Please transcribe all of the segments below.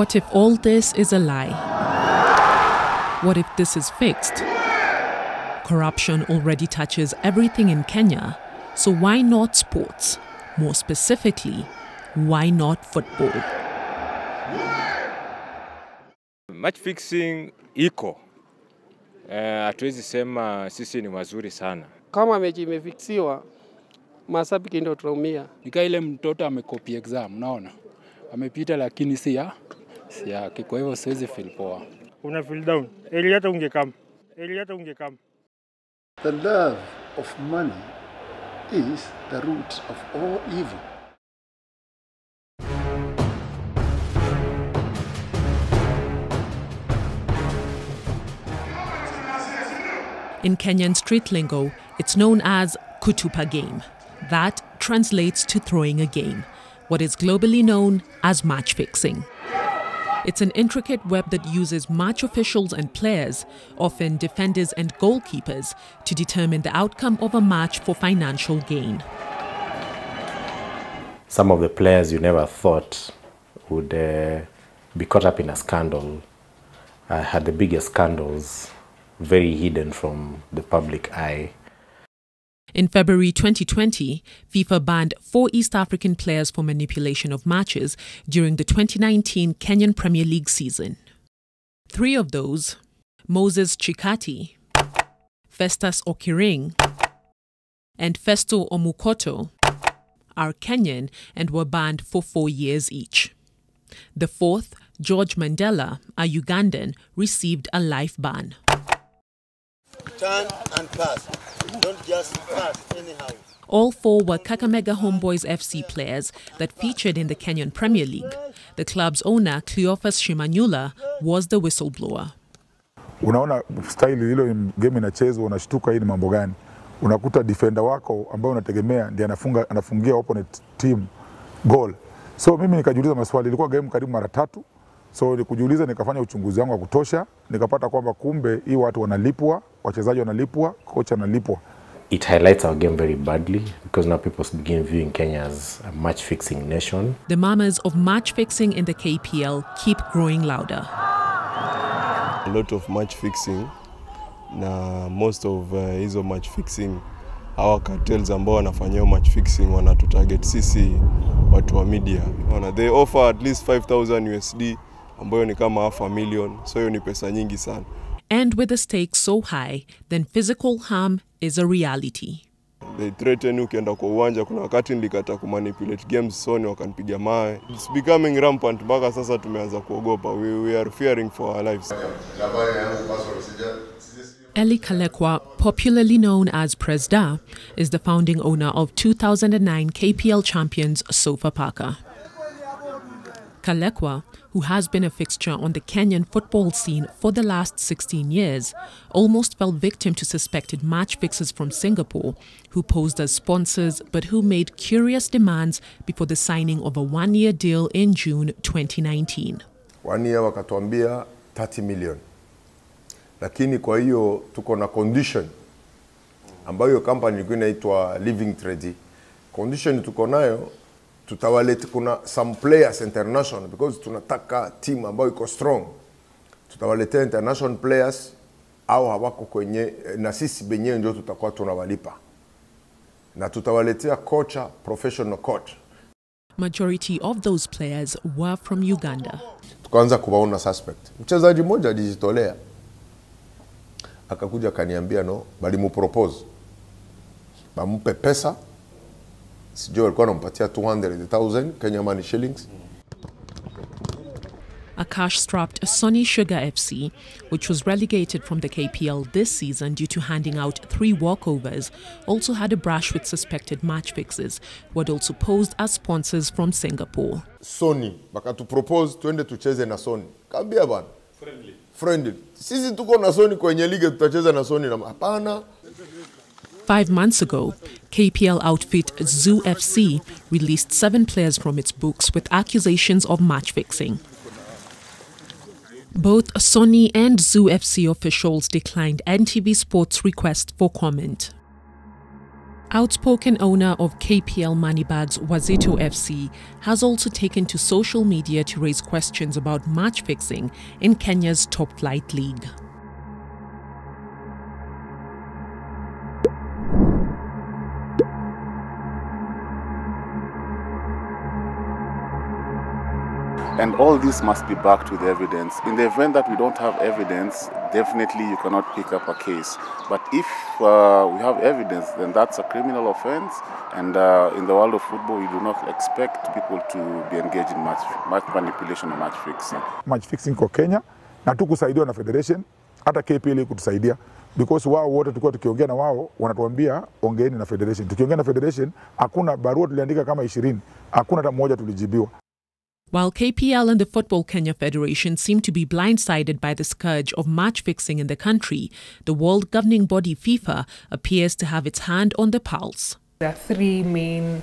What if all this is a lie? What if this is fixed? Corruption already touches everything in Kenya, so why not sports? More specifically, why not football? Match fixing iko. Hatuwezi sema sisi ni wazuri sana. Kama mechi imefixiwa, mashabiki ndio tunaumia. Nika ile mtoto amecopy exam, unaona? Amepita lakini si yake. Kwa hivyo siwezi feel poa. Una feel down. Eliata ungekam. Eliata ungekam. The love of money is the root of all evil. In Kenyan street lingo, it's known as kutupa game. That translates to throwing a game, what is globally known as match fixing. It's an intricate web that uses match officials and players, often defenders and goalkeepers, to determine the outcome of a match for financial gain. Some of the players you never thought would be caught up in a scandal had the biggest scandals, very hidden from the public eye. In February 2020, FIFA banned 4 East African players for manipulation of matches during the 2019 Kenyan Premier League season. 3 of those, Moses Chikati, Festus Okiring, and Festo Omukoto, are Kenyan and were banned for 4 years each. The 4th, George Mandela, a Ugandan, received a life ban. Chan and pass. Don't just pass anyhow. All 4 were Kakamega Homeboys FC players that featured in the Kenyan Premier League. The club's owner, Cleophas Shimanyula, was the whistleblower. Unaona style hilo game inachezwa unashtuka hii mambo gani? Unakuta defender wako ambaye unategemea ndiye anafungia opponent team goal. So mimi nikajiuliza maswali, ilikuwa game karibu mara 3. So nikujiuliza, nikafanya uchunguzi wangu wa kutosha, nikapata kwamba kumbe hii watu wanalipwa, wachezaji wanalipwa, kocha analipwa. It highlights our game very badly because now people begin viewing Kenya as a match fixing nation. The murmurs of match fixing in the KPL keep growing louder. A lot of match fixing na most of hizo match fixing our cartels ambao wanafanya match fixing wanatu target sisi watu wa media. They offer at least $5,000 USD. Ambayo ni kama $500,000, so hiyo ni pesa nyingi sana. And with the stakes so high, then physical harm is a reality. They threaten ukienda kwa uwanja, kuna wakati nilikata kumanipulate games, Sony wakanipiga mawe. It's becoming rampant, mpaka sasa tumeanza kuogopa. We are fearing for our lives. Eli Kalekwa, popularly known as Presda, is the founding owner of 2009 KPL champions Sofa Parker. Kalekwa, who has been a fixture on the Kenyan football scene for the last 16 years, almost fell victim to suspected match fixers from Singapore, who posed as sponsors but who made curious demands before the signing of a 1-year deal in June 2019. 1 year wakatuambia $30 million. Lakini kwa hiyo tuko na condition ambayo company inaitwa Living Trade. Condition tuko nayo tutawalete kuna some players international because tunataka team ambayo iko strong. Tutawalete international players au hawako kwenye na sisi benyewe ndio tutakuwa tunawalipa. Na tutawaletea kocha, professional coach. Majority of those players were from Uganda. Tukaanza kuwaona suspect. Mchezaji mmoja alijitolea. Akakuja kaniambia no, bali mupropose. Bampe pesa. Sijui alikuwa anampatia 200,000 Kenya money shillings. A cash-strapped Sony Sugar FC, which was relegated from the KPL this season due to handing out 3 walkovers, also had a brush with suspected match fixers, what also posed as sponsors from Singapore. Sony, baka tu propose tuende tucheze na Sony. Kambia bana. Friendly. Sisi tuko na Sony kwenye liga tutacheza na Sony na hapana. 5 months ago, KPL outfit Zoo FC released 7 players from its books with accusations of match fixing. Both Sony and Zoo FC officials declined NTV Sport's request for comment. Outspoken owner of KPL Moneybags Wazito FC has also taken to social media to raise questions about match fixing in Kenya's top flight league. And all this must be backed with evidence. In the event that we don't have evidence, definitely you cannot pick up a case. But if we have evidence, then that's a criminal offense. And in the world of football, we do not expect people to be engaged in match manipulation or match fixing. Match fixing kwa Kenya, na tukusaidiwa na federation, hata KPL kutusaidia. Because wao wote tulikuwa tukiongea na wao wanatuambia ongeeni na federation. Tukiongea na federation, hakuna barua tuliandika kama 20, hakuna hata moja tulijibiwa. While KPL and the Football Kenya Federation seem to be blindsided by the scourge of match-fixing in the country, the world governing body FIFA appears to have its hand on the pulse. There are three main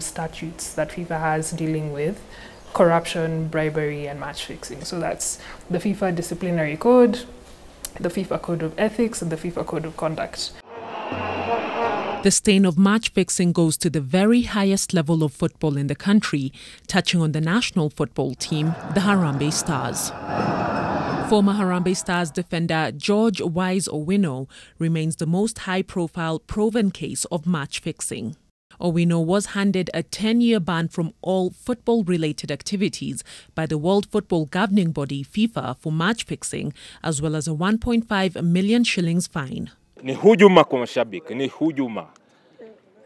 statutes that FIFA has dealing with corruption, bribery and match-fixing. So that's the FIFA Disciplinary Code, the FIFA Code of Ethics and the FIFA Code of Conduct. The stain of match-fixing goes to the very highest level of football in the country, touching on the national football team, the Harambee Stars. Former Harambee Stars defender George Wise Owino remains the most high-profile proven case of match-fixing. Owino was handed a 10-year ban from all football-related activities by the World Football Governing Body FIFA for match-fixing, as well as a 1.5 million shillings fine. Ni hujuma kwa mashabiki, ni hujuma.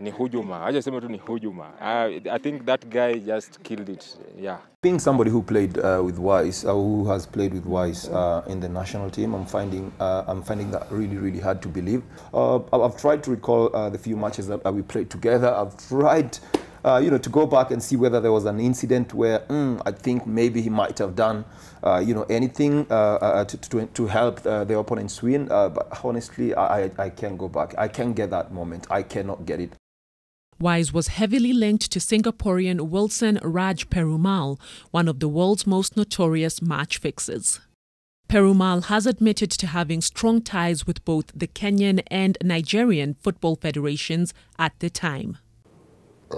Ni hujuma. I just remember ni hujuma. I think that guy just killed it. Yeah. Being somebody who played with Wise, who has played with Wise in the national team, I'm finding that really hard to believe. I've tried to recall the few matches that we played together. I've tried you know, to go back and see whether there was an incident where I think maybe he might have done, you know, anything to help the opponents win. But honestly, I can't go back. I can't get that moment. I cannot get it. Wise was heavily linked to Singaporean Wilson Raj Perumal, one of the world's most notorious match fixers. Perumal has admitted to having strong ties with both the Kenyan and Nigerian football federations at the time. I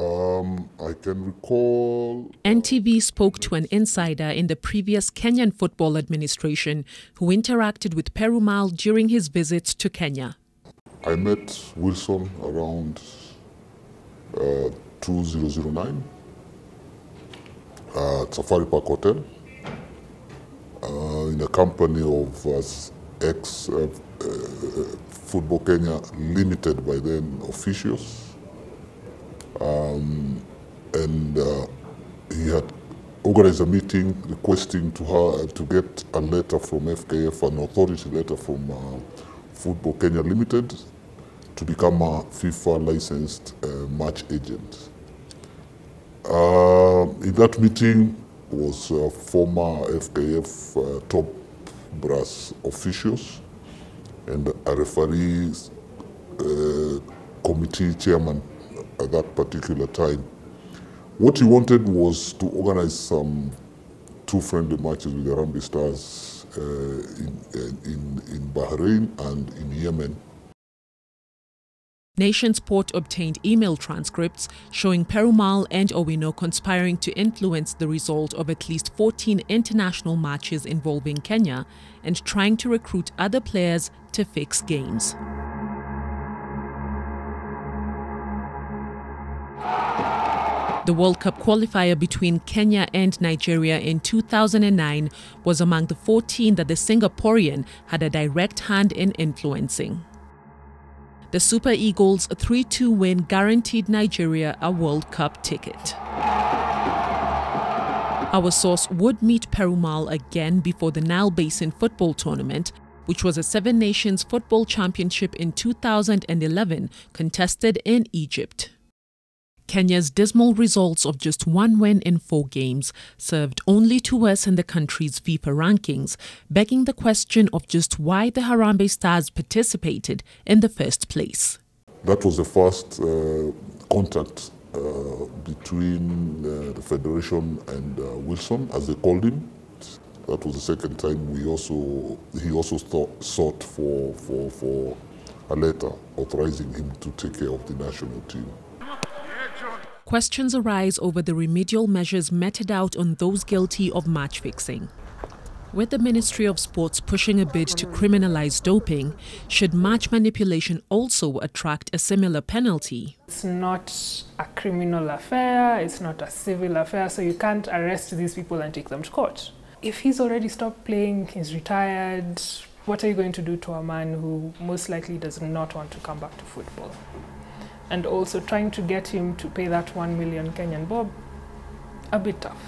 can recall... NTV spoke to an insider in the previous Kenyan Football Administration who interacted with Perumal during his visits to Kenya. I met Wilson around 2009 at Safari Park Hotel in the company of ex-Football Kenya Limited by then officials. He had organized a meeting requesting to her to get a letter from FKF, an authority letter from Football Kenya Limited, to become a FIFA licensed match agent. In that meeting was former FKF top brass officials and a referee committee chairman. At that particular time, what he wanted was to organize some two friendly matches with the Harambee Stars in Bahrain and in Yemen. Nationsport obtained email transcripts showing Perumal and Owino conspiring to influence the result of at least 14 international matches involving Kenya and trying to recruit other players to fix games. The World Cup qualifier between Kenya and Nigeria in 2009 was among the 14 that the Singaporean had a direct hand in influencing. The Super Eagles' 3-2 win guaranteed Nigeria a World Cup ticket. Our source would meet Perumal again before the Nile Basin football tournament, which was a Seven Nations Football Championship in 2011 contested in Egypt. Kenya's dismal results of just one win in 4 games served only to worsen the country's FIFA rankings, begging the question of just why the Harambee Stars participated in the first place. That was the first contact between the Federation and Wilson, as they called him. That was the second time he also sought for a letter authorizing him to take care of the national team. Questions arise over the remedial measures meted out on those guilty of match fixing. With the Ministry of Sports pushing a bid to criminalize doping, should match manipulation also attract a similar penalty? It's not a criminal affair, it's not a civil affair, so you can't arrest these people and take them to court. If he's already stopped playing, he's retired, what are you going to do to a man who most likely does not want to come back to football? And also trying to get him to pay that 1 million Kenyan bob, a bit tough.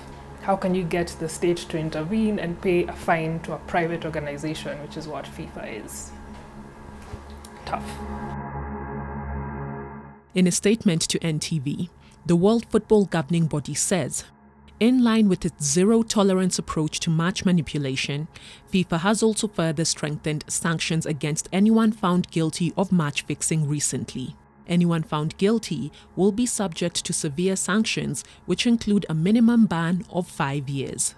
How can you get the state to intervene and pay a fine to a private organization, which is what FIFA is? Tough. In a statement to NTV, the World Football Governing Body says, in line with its zero-tolerance approach to match manipulation, FIFA has also further strengthened sanctions against anyone found guilty of match-fixing recently. Anyone found guilty will be subject to severe sanctions, which include a minimum ban of 5 years.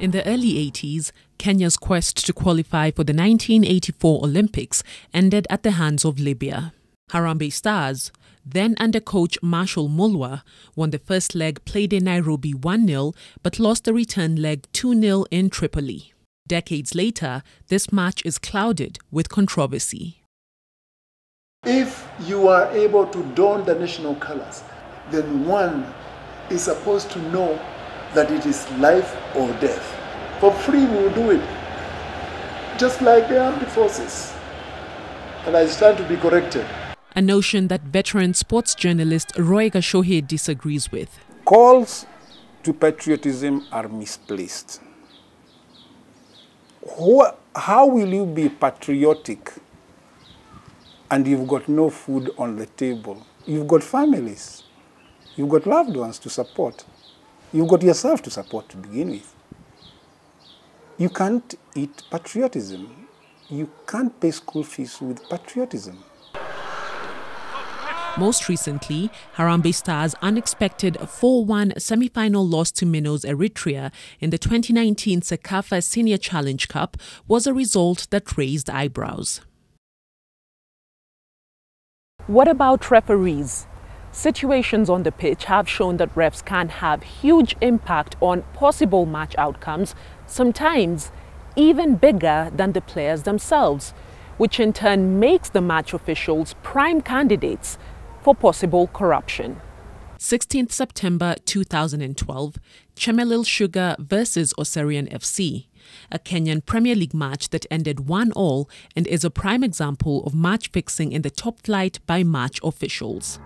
In the early 80s, Kenya's quest to qualify for the 1984 Olympics ended at the hands of Libya. Harambee Stars, then under coach Marshall Mulwa, won the first leg played in Nairobi 1-0 but lost the return leg 2-0 in Tripoli. Decades later, this match is clouded with controversy. If you are able to don the national colors, then one is supposed to know that it is life or death. For free, we will do it, just like the armed forces. And I stand to be corrected. A notion that veteran sports journalist Roy Gashohi disagrees with. Calls to patriotism are misplaced. How will you be patriotic and you've got no food on the table? You've got families, you've got loved ones to support, you've got yourself to support to begin with. You can't eat patriotism. You can't pay school fees with patriotism. Most recently, Harambee Stars' unexpected 4-1 semi-final loss to Minos Eritrea in the 2019 Sakafe Senior Challenge Cup was a result that raised eyebrows. What about referees? Situations on the pitch have shown that refs can have huge impact on possible match outcomes, sometimes even bigger than the players themselves, which in turn makes the match officials prime candidates for possible corruption. 16th September 2012, Chemelil Sugar versus Osirian FC, a Kenyan Premier League match that ended 1-1 and is a prime example of match fixing in the top flight by match officials.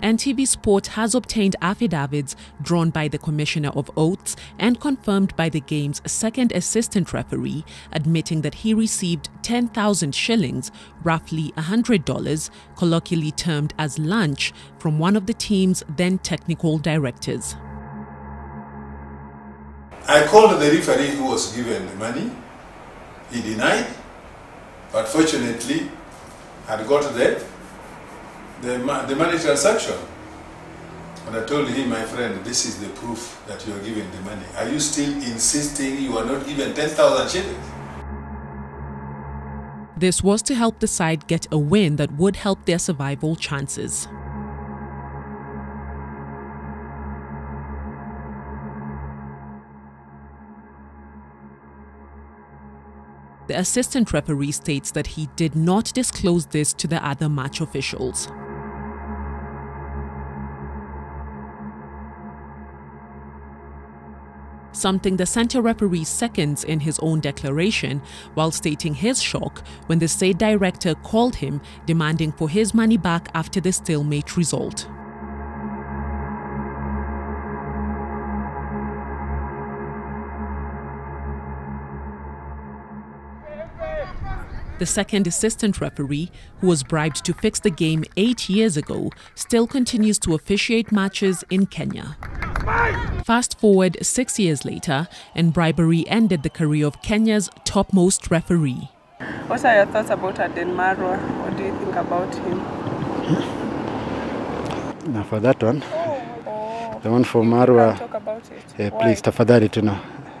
NTV Sport has obtained affidavits drawn by the Commissioner of Oaths and confirmed by the game's second assistant referee, admitting that he received 10,000 shillings, roughly $100, colloquially termed as lunch, from one of the team's then technical directors. I called the referee who was given the money. He denied, but fortunately, I got there. The money transaction, and I told him, my friend, this is the proof that you are giving the money. Are you still insisting you are not given 10,000 shillings? This was to help the side get a win that would help their survival chances. The assistant referee states that he did not disclose this to the other match officials. Something the center referee seconds in his own declaration while stating his shock when the state director called him demanding for his money back after the stalemate result. The second assistant referee, who was bribed to fix the game 8 years ago, still continues to officiate matches in Kenya. Fast forward 6 years later, and bribery ended the career of Kenya's topmost referee. What are your thoughts about Aden Marwa? What do you think about him? Now for that one, The one for Marwa. Talk about it. Please, tafadhali tuna.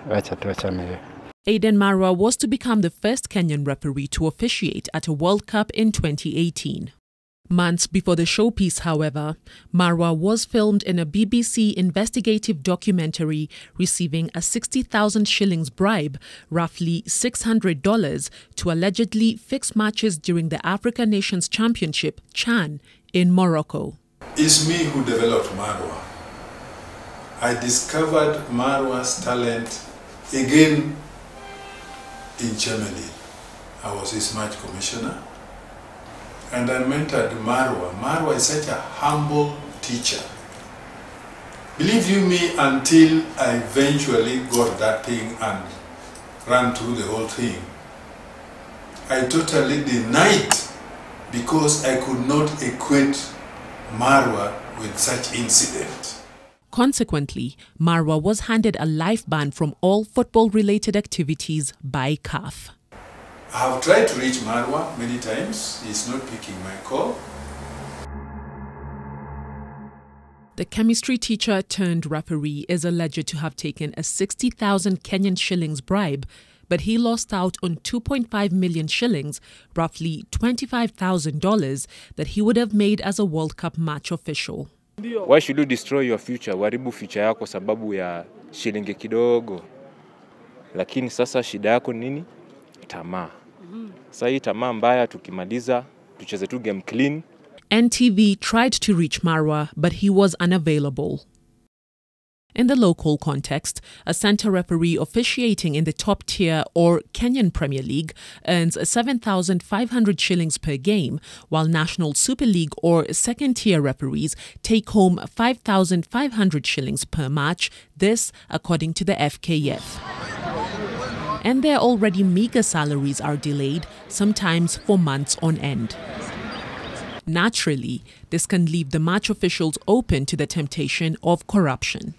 Wacha tuachane. Aden Marwa was to become the first Kenyan referee to officiate at a World Cup in 2018. Months before the showpiece, however, Marwa was filmed in a BBC investigative documentary, receiving a 60,000 shillings bribe, roughly $600, to allegedly fix matches during the African Nations Championship, Chan, in Morocco. It's me who developed Marwa. I discovered Marwa's talent again in Germany. I was his match commissioner, and I mentored Marwa. Marwa is such a humble teacher. Believe you me, until I eventually got that thing and ran through the whole thing, I totally denied, because I could not equate Marwa with such incident. Consequently, Marwa was handed a life ban from all football-related activities by CAF. I have tried to reach Marwa many times. He's not picking my call. The chemistry teacher turned referee is alleged to have taken a 60,000 Kenyan shillings bribe, but he lost out on 2.5 million shillings, roughly $25,000, that he would have made as a World Cup match official. Why should you destroy your future? Waribu future yako sababu ya shilingi kidogo. Lakini sasa shida yako nini? Tamaa. Sasa hii tamaa mbaya, tukimaliza tucheze tu game clean. NTV tried to reach Marwa, but he was unavailable. In the local context, a centre referee officiating in the top tier or Kenyan Premier League earns 7,500 shillings per game, while National Super League or second tier referees take home 5,500 shillings per match, this according to the FKF. And their already meagre salaries are delayed, sometimes for months on end. Naturally, this can leave the match officials open to the temptation of corruption.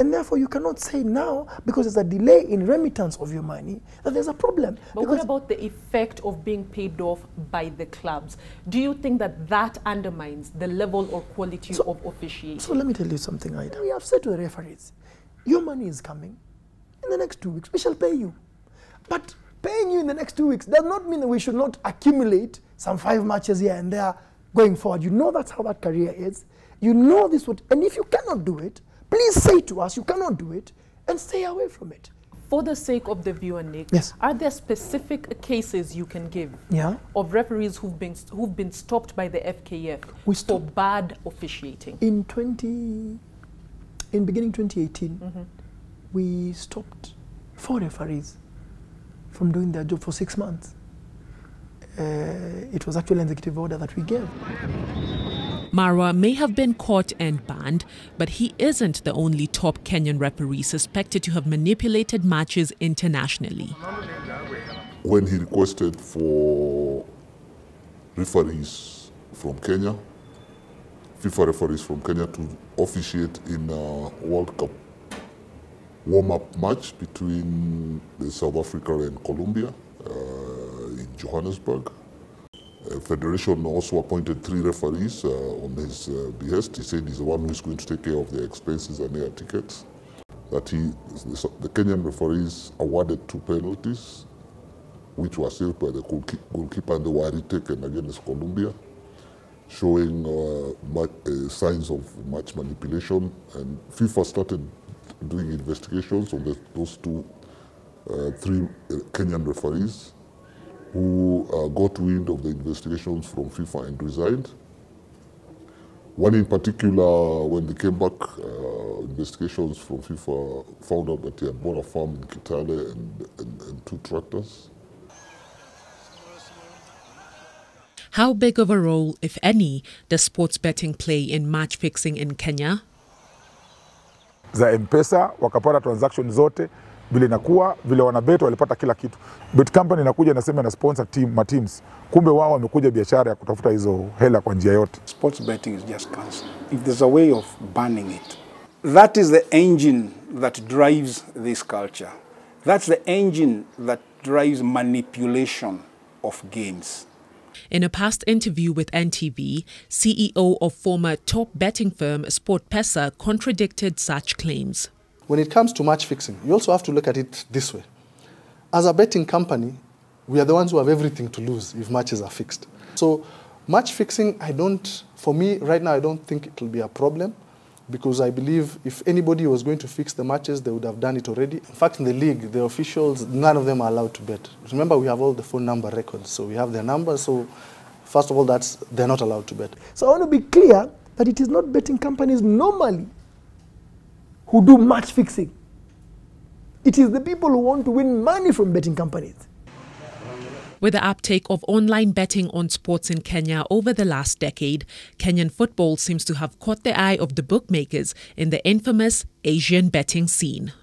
And therefore, you cannot say now, because there's a delay in remittance of your money, that there's a problem. But what about the effect of being paid off by the clubs? Do you think that that undermines the level or quality of officiating? So let me tell you something, Aida. We have said to the referees, your money is coming in the next 2 weeks. We shall pay you. But paying you in the next 2 weeks does not mean that we should not accumulate some 5 matches here and there going forward. You know that's how that career is. You know this would, and if you cannot do it, please say to us, you cannot do it, and stay away from it. For the sake of the viewer, Nick, yes, are there specific cases you can give of referees who've been stopped by the FKF for bad officiating? In beginning 2018, we stopped 4 referees from doing their job for 6 months. It was actually an executive order that we gave. Marwa may have been caught and banned, but he isn't the only top Kenyan referee suspected to have manipulated matches internationally. When he requested for referees from Kenya, FIFA referees from Kenya, to officiate in a World Cup warm-up match between South Africa and Colombia in Johannesburg, the Federation also appointed 3 referees on his behest. He said he's the one who's going to take care of the expenses and air tickets. That the Kenyan referees awarded 2 penalties, which were saved by the goalkeeper, and they were retaken against Colombia, showing signs of match manipulation. And FIFA started doing investigations on those 3 Kenyan referees, who got wind of the investigations from FIFA and resigned. One in particular, when they came back, investigations from FIFA found out that he had bought a farm in Kitale and 2 tractors. How big of a role, if any, does sports betting play in match fixing in Kenya? Za M-Pesa, wakapata transaction zote, vile inakuwa, vile wanabeto walipata kila kitu. Bet company inakuja inasema na sponsor teams. Kumbe wao wamekuja biashara ya kutafuta hizo hela kwa njia yote. Sports betting is just cancer. If there's a way of banning it. That is the engine that drives this culture. That's the engine that drives manipulation of games. In a past interview with NTV, CEO of former top betting firm Sport Pesa contradicted such claims. When it comes to match fixing, you also have to look at it this way. As a betting company, we are the ones who have everything to lose if matches are fixed. So match fixing, for me right now, I don't think it will be a problem, because I believe if anybody was going to fix the matches, they would have done it already. In fact, in the league, the officials, none of them are allowed to bet. Remember, we have all the phone number records, so we have their numbers. So first of all, they're not allowed to bet. So I want to be clear that it is not betting companies normally who do match fixing. It is the people who want to win money from betting companies. With the uptake of online betting on sports in Kenya over the last decade, Kenyan football seems to have caught the eye of the bookmakers in the infamous Asian betting scene.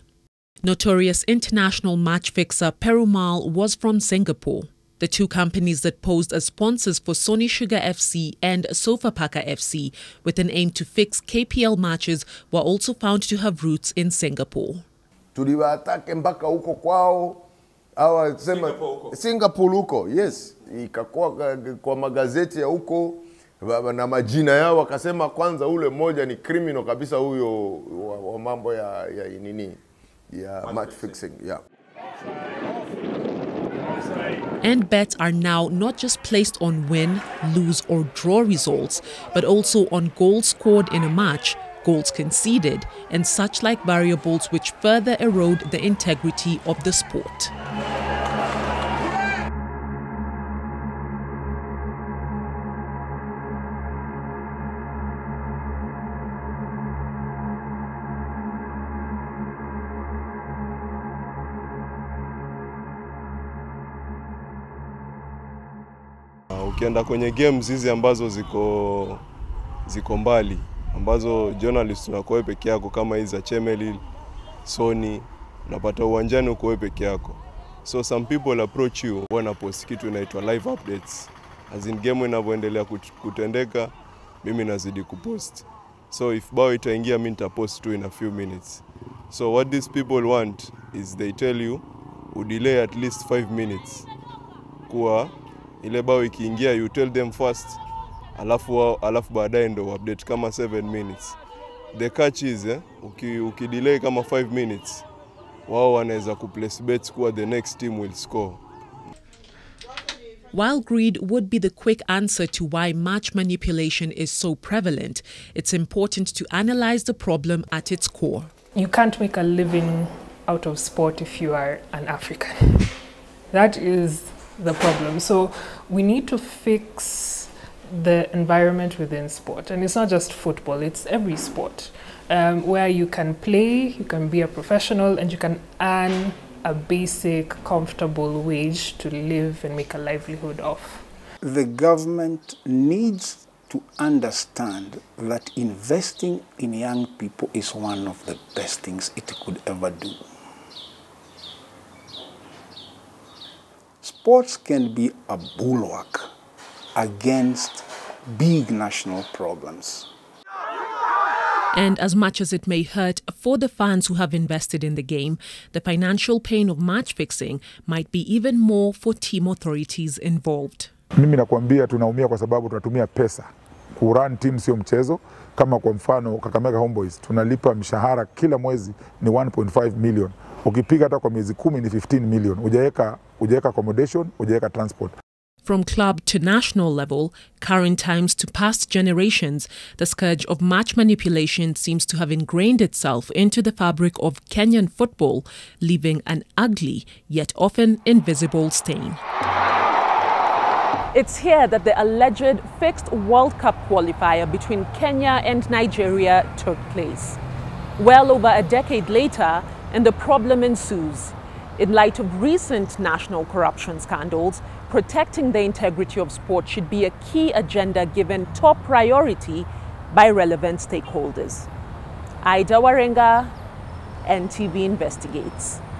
Notorious international match fixer Perumal was from Singapore. The two companies that posed as sponsors for Sony Sugar FC and Sofa Parker FC with an aim to fix KPL matches were also found to have roots in Singapore. Singapore huko, yes. Ikakuwa kwa magazeti ya huko na majina yao wakasema kwanza ule moja ni criminal kabisa huyo wa mambo ya nini ya match fixing, yeah. And bets are now not just placed on win, lose or draw results, but also on goals scored in a match, goals conceded, and such like variables which further erode the integrity of the sport. Ukienda kwenye games hizi ambazo ziko mbali, ambazo journalists unakuwa wewe peke yako, kama hizi za Chemelil, Sony, unapata uwanjani uko wewe peke yako. So some people approach you, wana post kitu inaitwa live updates. As in game inavyoendelea kutendeka, mimi nazidi kupost. So if bao itaingia mimi nitapost tu in a few minutes. So what these people want is they tell you, you delay at least 5 minutes. Kwa ile bao ikiingia, you tell them first. Alafu baadaye ndo update kama 7 minutes. The catch is ukidelay kama 5 minutes, wao wanaweza kuplace bets kwa the next team will score. While greed would be the quick answer to why match manipulation is so prevalent, it's important to analyze the problem at its core. You can't make a living out of sport if you are an African. That is the problem. So we need to fix the environment within sport, and it's not just football, it's every sport, where you can play, you can be a professional, and you can earn a basic, comfortable wage to live and make a livelihood off. The government needs to understand that investing in young people is one of the best things it could ever do. Sports can be a bulwark against big national problems. And as much as it may hurt for the fans who have invested in the game, the financial pain of match fixing might be even more for team authorities involved. Mimi nakwambia tunaumia kwa sababu tunatumia pesa kurun team, sio mchezo. Kama kwa mfano Kakamega Homeboys tunalipa mshahara kila mwezi ni 1.5 million. Ukipiga hata kwa miezi 10 ni 15 million. Hujaweka accommodation, hujaweka transport. From club to national level, current times to past generations, the scourge of match manipulation seems to have ingrained itself into the fabric of Kenyan football, leaving an ugly yet often invisible stain. It's here that the alleged fixed World Cup qualifier between Kenya and Nigeria took place. Well over a decade later, and the problem ensues. In light of recent national corruption scandals, protecting the integrity of sport should be a key agenda given top priority by relevant stakeholders. Aida Warenga, NTV Investigates.